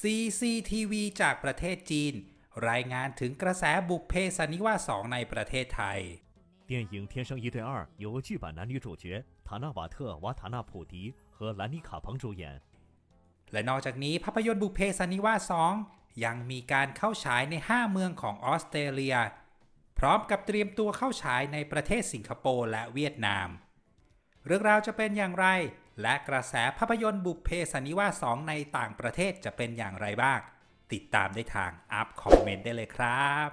CCTV จากประเทศจีนรายงานถึงกระแสบุพเพสันนิวาส 2ในประเทศไทย电影《天生一对二》由剧版男女主角塔纳瓦特·瓦塔纳普迪和兰妮·卡彭主演และนอกจากนี้ภาพยนตร์บุพเพสันนิวาส 2ยังมีการเข้าฉายใน5เมืองของออสเตรเลียพร้อมกับเตรียมตัวเข้าฉายในประเทศสิงคโปร์และเวียดนามเรื่องราวจะเป็นอย่างไรและกระแสภาพยนตร์บุพเพสันนิวาส 2ในต่างประเทศจะเป็นอย่างไรบ้างติดตามได้ทางอัพคอมเมนต์ได้เลยครับ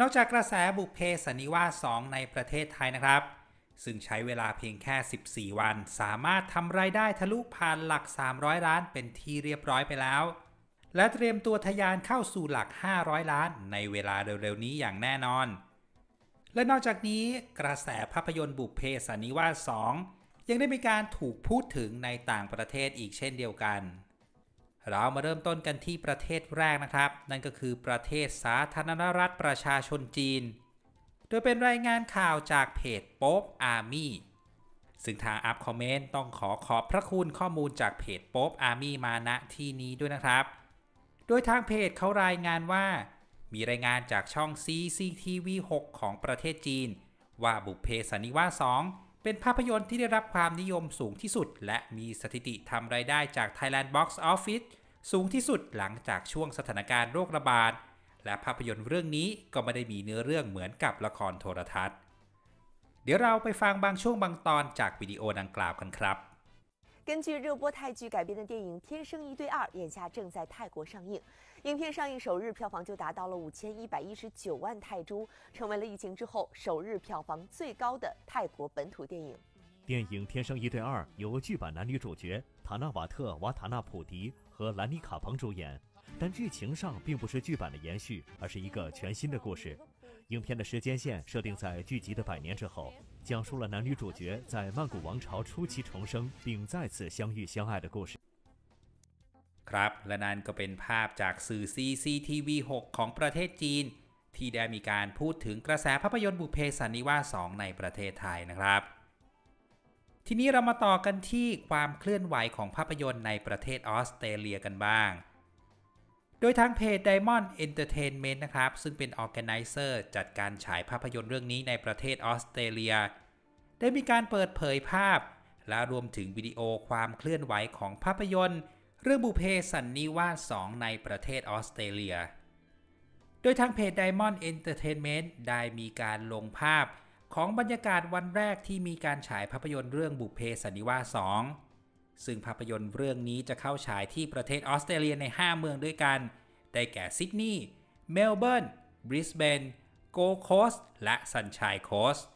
นอกจากกระแสบุพเพสันนิวาส 2ในประเทศไทยนะครับซึ่งใช้เวลาเพียงแค่14 วันสามารถทำรายได้ทะลุผ่านหลัก300 ล้านเป็นที่เรียบร้อยไปแล้วและเตรียมตัวทะยานเข้าสู่หลัก500 ล้านในเวลาเร็วๆนี้อย่างแน่นอนและนอกจากนี้กระแสภาพยนตร์บุพเพสันนิวาส 2ยังได้มีการถูกพูดถึงในต่างประเทศอีกเช่นเดียวกันเรามาเริ่มต้นกันที่ประเทศแรกนะครับนั่นก็คือประเทศสาธารณรัฐประชาชนจีนโดยเป็นรายงานข่าวจากเพจโป๊ปอาร์มี่ซึ่งทางอัพคอมเมนต์ต้องขอบพระคุณข้อมูลจากเพจโป๊ปอาร์มี่มาณที่นี้ด้วยนะครับโดยทางเพจเขารายงานว่ามีรายงานจากช่อง CCTV-6 ของประเทศจีนว่าบุพเพสันนิวาส 2เป็นภาพยนตร์ที่ได้รับความนิยมสูงที่สุดและมีสถิติทำรายได้จาก Thailand Box Office สูงที่สุดหลังจากช่วงสถานการณ์โรคระบาดและภาพยนตร์เรื่องนี้ก็ไม่ได้มีเนื้อเรื่องเหมือนกับละครโทรทัศน์เดี๋ยวเราไปฟังบางช่วงบางตอนจากวิดีโอดังกล่าวกันครับ根据热播泰剧改编的电影《天生一对二》眼下正在泰国上映，影片上映首日票房就达到了5119万泰铢，成为了疫情之后首日票房最高的泰国本土电影。电影《天生一对二》由剧版男女主角塔纳瓦特·瓦塔纳普迪和兰妮·卡彭主演，但剧情上并不是剧版的延续，而是一个全新的故事。影片的时间线设定在剧集的100年之后，讲述了男女主角在曼谷王朝初期重生并再次相遇相爱的故事。ครับและนั่นก็เป็นภาพจากสื่อ CCTV 6ของประเทศจีนที่ได้มีการพูดถึงกระแสภาพยนตร์บุพเพสันนิวาส 2ในประเทศไทยนะครับทีนี้เรามาต่อกันที่ความเคลื่อนไหวของภาพยนตร์ในประเทศออสเตรเลียกันบ้างโดยทางเพจ Diamond Entertainment นะครับซึ่งเป็น Organizer จัดการฉายภาพยนตร์เรื่องนี้ในประเทศออสเตรเลียได้มีการเปิดเผยภาพและรวมถึงวิดีโอความเคลื่อนไหวของภาพยนตร์เรื่องบุพเพสันนิวาส 2ในประเทศออสเตรเลียโดยทางเพจ Diamond Entertainment ได้มีการลงภาพของบรรยากาศวันแรกที่มีการฉายภาพยนตร์เรื่องบุพเพสันนิวาส 2ซึ่งภาพยนตร์เรื่องนี้จะเข้าฉายที่ประเทศออสเตรเลียใน5 เมืองด้วยกันได้แก่ซิดนีย์เมลเบิร์นบริสเบนโกลด์โคสต์และซันไชน์โคสต์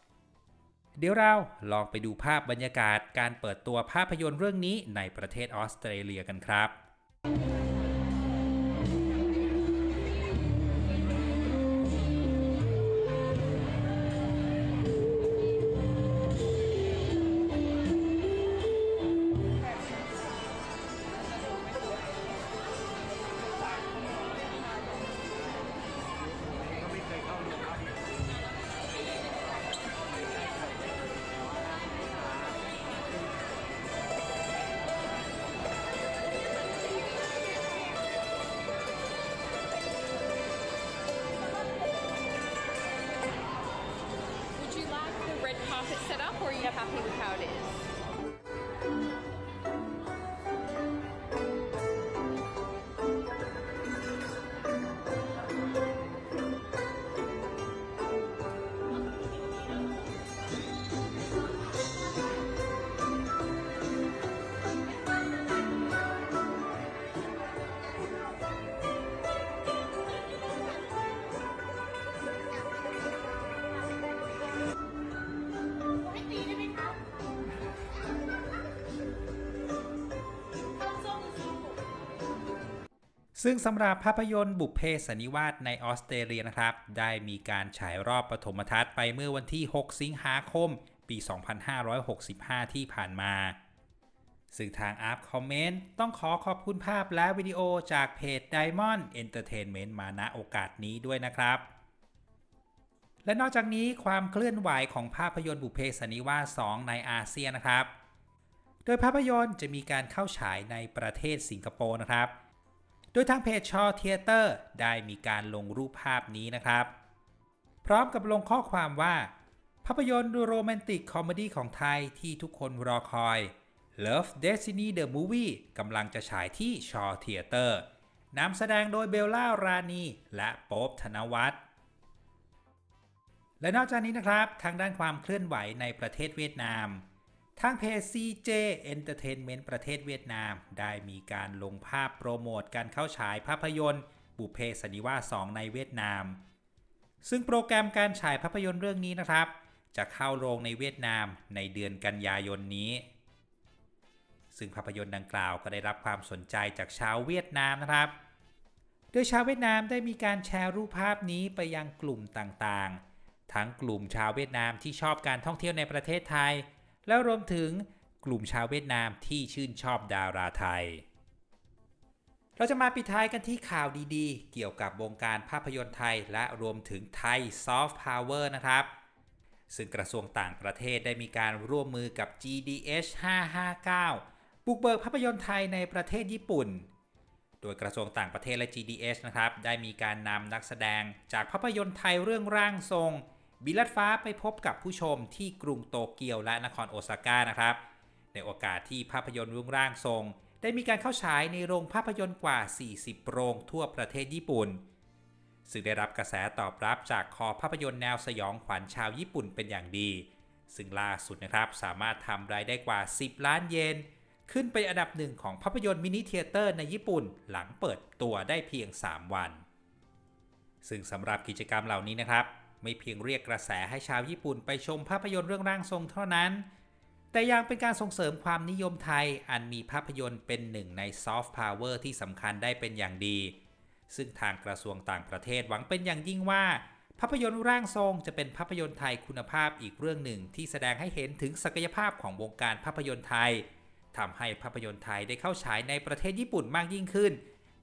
เดี๋ยวเราลองไปดูภาพบรรยากาศการเปิดตัวภาพยนตร์เรื่องนี้ในประเทศออสเตรเลียกันครับซึ่งสำหรับภาพยนตร์บุพเพสันนิวาสในออสเตรเลียนะครับได้มีการฉายรอบปฐมทัศน์ไปเมื่อวันที่6 สิงหาคมปี2565ที่ผ่านมาซึ่งทางอัพคอมเมนต์ต้องขอบคุณภาพและวิดีโอจากเพจ Diamond Entertainment มาณโอกาสนี้ด้วยนะครับและนอกจากนี้ความเคลื่อนไหวของภาพยนตร์บุพเพสันนิวาส 2ในอาเซียนนะครับ โดยภาพยนตร์จะมีการเข้าฉายในประเทศสิงคโปร์นะครับโดยทางเพจชอว์เธียเตอร์ได้มีการลงรูปภาพนี้นะครับพร้อมกับลงข้อความว่าภาพยนตร์โรแมนติกคอมเมดี้ของไทยที่ทุกคนรอคอย Love Destiny The Movie กำลังจะฉายที่ชอว์เธียเตอร์นำแสดงโดยเบลล่ารานีและโป๊ปธนวัฒน์และนอกจากนี้นะครับทางด้านความเคลื่อนไหวในประเทศเวียดนามทางเพจ CJ Entertainment ประเทศเวียดนามได้มีการลงภาพโปรโมทการเข้าฉายภาพยนตร์บุพเพสันนิวาส 2ในเวียดนามซึ่งโปรแกรมการฉายภาพยนตร์เรื่องนี้นะครับจะเข้าโรงในเวียดนามในเดือนกันยายนนี้ซึ่งภาพยนตร์ดังกล่าวก็ได้รับความสนใจจากชาวเวียดนามนะครับโดยชาวเวียดนามได้มีการแชร์รูปภาพนี้ไปยังกลุ่มต่างๆทั้งกลุ่มชาวเวียดนามที่ชอบการท่องเที่ยวในประเทศไทยแล้วรวมถึงกลุ่มชาวเวียดนามที่ชื่นชอบดาราไทยเราจะมาปิดท้ายกันที่ข่าวดีๆเกี่ยวกับวงการภาพยนตร์ไทยและรวมถึงไทยซอฟต์พาวเวอร์นะครับซึ่งกระทรวงต่างประเทศได้มีการร่วมมือกับ GDH 559บุกเบิกภาพยนตร์ไทยในประเทศญี่ปุ่นโดยกระทรวงต่างประเทศและ GDH นะครับได้มีการนำนักแสดงจากภาพยนตร์ไทยเรื่องร่างทรงบินลัดฟ้าไปพบกับผู้ชมที่กรุงโตเกียวและนครโอซาก้านะครับในโอกาสที่ภาพยนตร์เรื่องร่างทรงได้มีการเข้าฉายในโรงภาพยนตร์กว่า40โรงทั่วประเทศญี่ปุ่นซึ่งได้รับกระแสตอบรับจากคอภาพยนตร์แนวสยองขวัญชาวญี่ปุ่นเป็นอย่างดีซึ่งล่าสุดนะครับสามารถทำรายได้กว่า10ล้านเยนขึ้นไปอันดับหนึ่งของภาพยนตร์มินิเธียเตอร์ในญี่ปุ่นหลังเปิดตัวได้เพียง3วันซึ่งสำหรับกิจกรรมเหล่านี้นะครับไม่เพียงเรียกกระแสให้ชาวญี่ปุ่นไปชมภาพยนตร์เรื่องร่างทรงเท่านั้นแต่ยังเป็นการส่งเสริมความนิยมไทยอันมีภาพยนตร์เป็นหนึ่งในซอฟต์พาวเวอร์ที่สำคัญได้เป็นอย่างดีซึ่งทางกระทรวงต่างประเทศหวังเป็นอย่างยิ่งว่าภาพยนตร์ร่างทรงจะเป็นภาพยนตร์ไทยคุณภาพอีกเรื่องหนึ่งที่แสดงให้เห็นถึงศักยภาพของวงการภาพยนตร์ไทยทำให้ภาพยนตร์ไทยได้เข้าฉายในประเทศญี่ปุ่นมากยิ่งขึ้น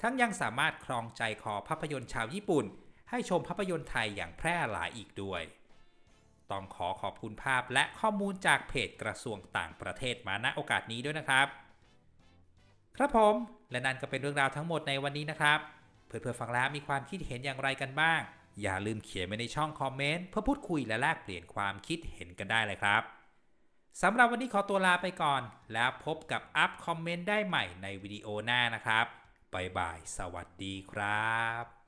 ทั้งยังสามารถครองใจคอภาพยนตร์ชาวญี่ปุ่นให้ชมภาพยนตร์ไทยอย่างแพร่หลายอีกด้วยต้องขอบคุณภาพและข้อมูลจากเพจกระทรวงต่างประเทศมาณโอกาสนี้ด้วยนะครับครับผมและนั่นก็เป็นเรื่องราวทั้งหมดในวันนี้นะครับเพื่อนๆฟังแล้วมีความคิดเห็นอย่างไรกันบ้างอย่าลืมเขียนไว้ในช่องคอมเมนต์เพื่อพูดคุยและแลกเปลี่ยนความคิดเห็นกันได้เลยครับสำหรับวันนี้ขอตัวลาไปก่อนแล้วพบกับอัพคอมเมนต์ได้ใหม่ในวิดีโอหน้านะครับบ๊ายบายสวัสดีครับ